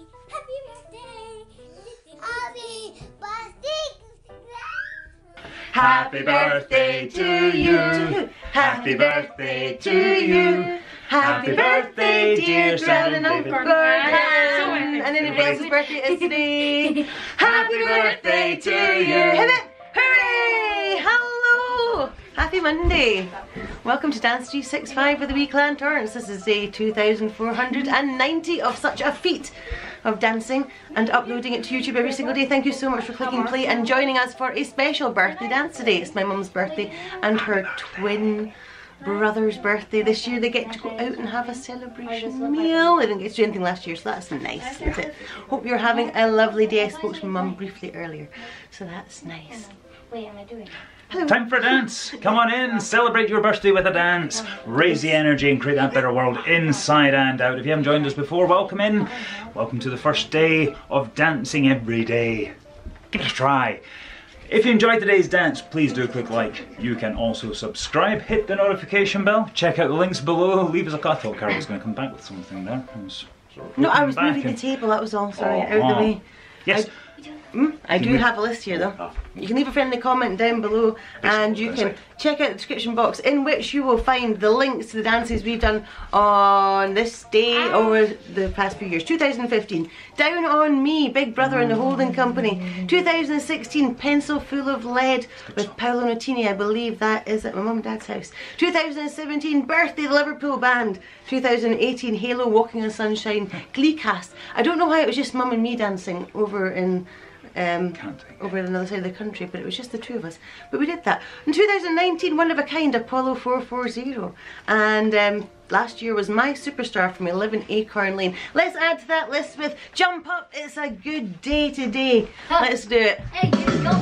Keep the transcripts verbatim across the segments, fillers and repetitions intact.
Happy birthday! Happy birthday! Happy birthday to you! Happy birthday to you! Happy birthday, dear Sheldon Acorn Lane! And anybody's birthday is today! Happy birthday to you! Hit it! Hooray! Hello! Happy Monday! Welcome to Dance three sixty-five with the Wee Clan Torrance. This is day two thousand four hundred ninety of such a feat of dancing and uploading it to YouTube every single day. Thank you so much for clicking play and joining us for a special birthday dance today. It's my mum's birthday and her twin brother's birthday this year. They get to go out and have a celebration meal. They didn't get to do anything last year, so that's nice, isn't it? Hope you're having a lovely day. I spoke to my mum briefly earlier, so that's nice. Wait, am I doing it? Hello. Time for a dance. Come on in, celebrate your birthday with a dance. Raise the energy and create that better world inside and out. If you haven't joined us before, welcome in. Welcome to the first day of dancing every day. Give it a try. If you enjoyed today's dance, please do a quick like. You can also subscribe, hit the notification bell, check out the links below, leave us a comment. I thought Carol was going to come back with something there. I was sort of no, I was moving and... the table, that was all, sorry, oh, out of the way. Yes. I, mm, I do have a list here though. You can leave a friendly comment down below and you can check out the description box in which you will find the links to the dances we've done on this day over the past few years. two thousand fifteen, Down on Me, Big Brother and the Holding Company. two thousand sixteen, Pencil Full of Lead with Paolo Nutini, I believe that is at my mum and dad's house. two thousand seventeen, Birthday, the Liverpool Band. two thousand eighteen, Halo, Walking on Sunshine, Glee Cast. I don't know why it was just mum and me dancing over in Um, over on the other side of the country, but it was just the two of us, but we did that. In two thousand nineteen, One of a Kind, Apollo four forty, and um, last year was My Superstar from eleven Acorn Lane. Let's add to that list with Jump Up, It's a Good Day Today. Huh. Let's do it. Hey, you go.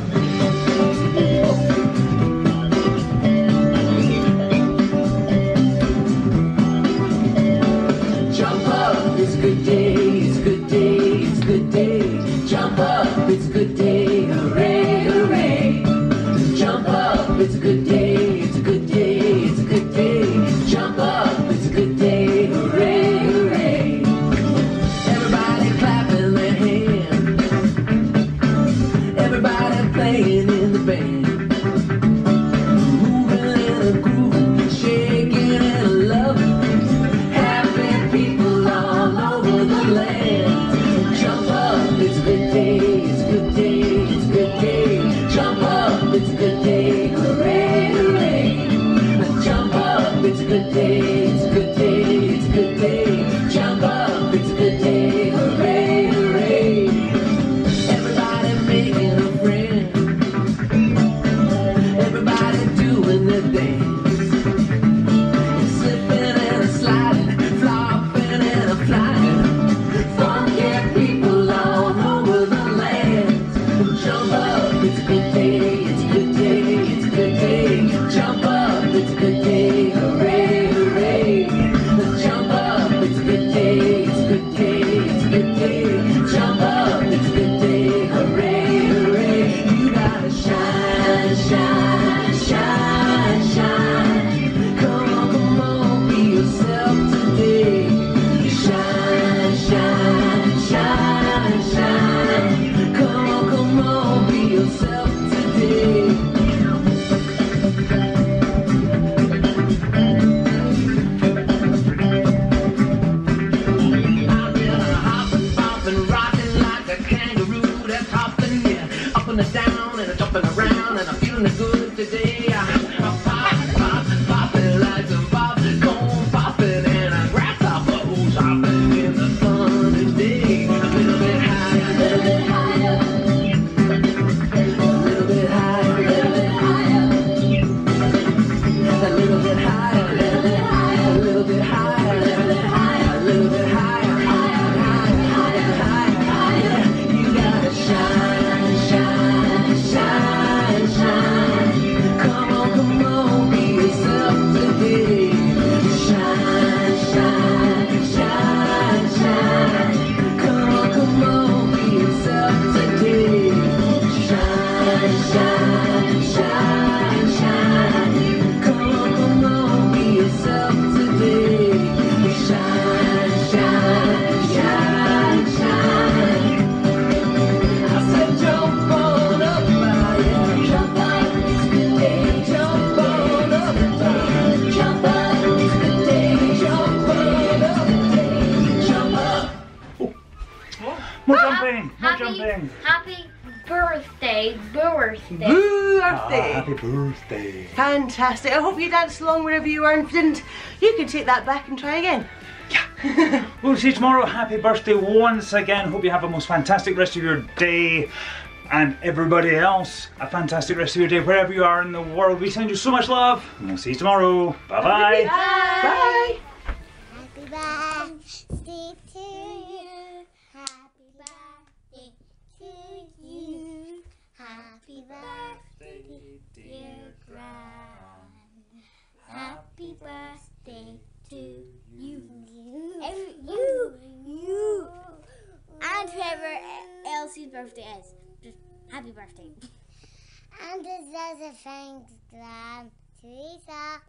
Fun. No jumping! No happy, jumping! Happy birthday! Birthday! Birthday! Ah, happy birthday! Fantastic! I hope you danced along wherever you are, and if you didn't, you can take that back and try again. Yeah! We'll see you tomorrow. Happy birthday once again. Hope you have a most fantastic rest of your day. And everybody else, a fantastic rest of your day wherever you are in the world. We send you so much love. And we'll see you tomorrow. Bye bye. Bye. Bye. Happy birthday to you. Happy birthday to you. Happy birthday, dear Gran. Happy birthday to you. Every, you, you, and whoever else's birthday is. Just happy birthday. And this is a thanks, Gran, Teresa.